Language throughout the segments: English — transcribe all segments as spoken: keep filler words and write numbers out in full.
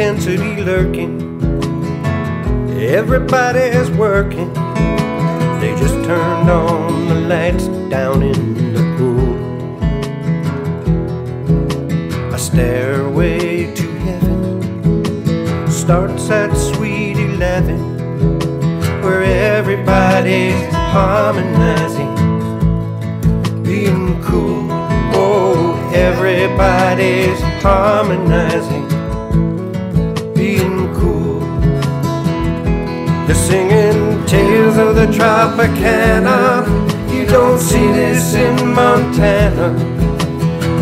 intensity lurking. Everybody's working. They just turned on the lights down in the pool. A stairway to heaven starts at sweet eleven, where everybody's harmonizing, being cool. Oh, everybody's harmonizing, being cool. They're singing tales of the Tropicana. You don't see this in Montana.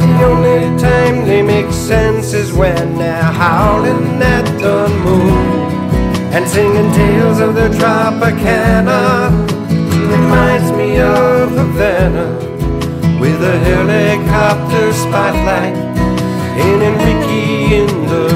The only time they make sense is when they're howling at the moon and singing tales of the Tropicana. Reminds me of Havana with a helicopter spotlight and Enrique in the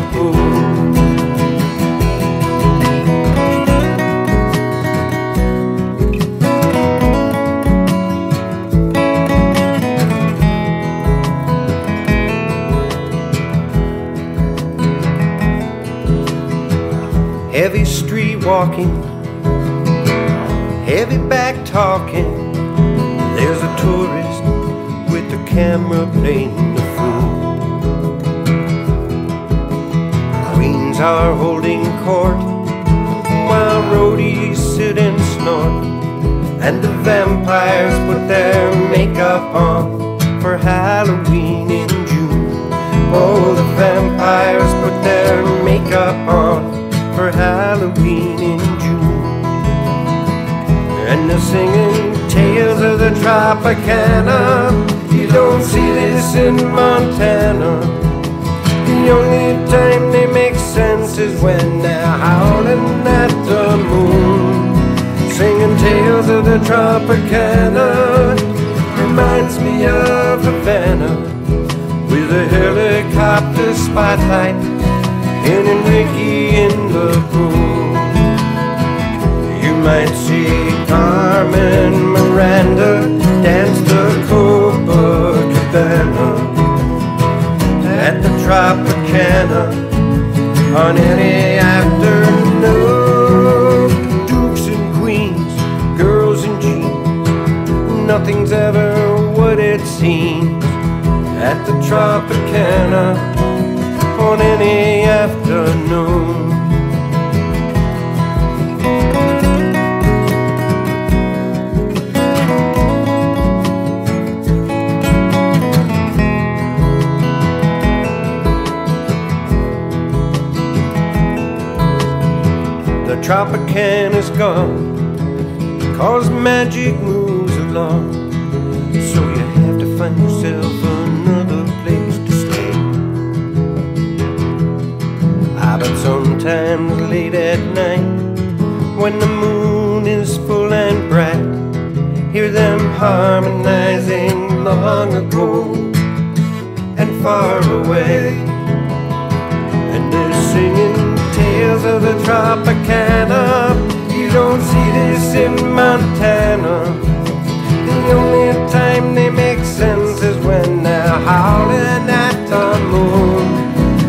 heavy street walking, heavy back talking. There's a tourist with the camera playing the fool. Queens are holding court while roadies sit and snort, and the vampires put their makeup on for Halloween in June. Oh, the vampires put their makeup on for Halloween in June. And they're singing tales of the Tropicana. You don't see this in Montana. The only time they make sense is when they're howling at the moon. Singing tales of the Tropicana. Reminds me of Havana with a helicopter spotlight and Enrique in the pool. You might see Carmen Miranda dance the Copacabana at the Tropicana on any afternoon. Dukes and queens, girls in jeans, nothing's ever what it seems at the Tropicana on any afternoon. The Tropicana's gone, cause magic moves along, so you have to find yourself another place to stay. But sometimes late at night, when the moon is full and bright, hear them harmonizing long ago and far away. And they're singing tales of the Tropicana. You don't see this in Montana. The only time they make sense is when they're howling at the moon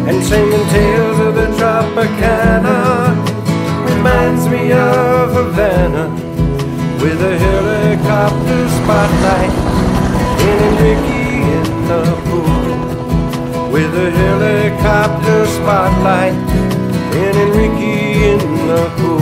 and singing tales of the Tropicana. Reminds me of Havana with a helicopter spotlight and Enrique in the pool. With a helicopter spotlight and Enrique in the pool.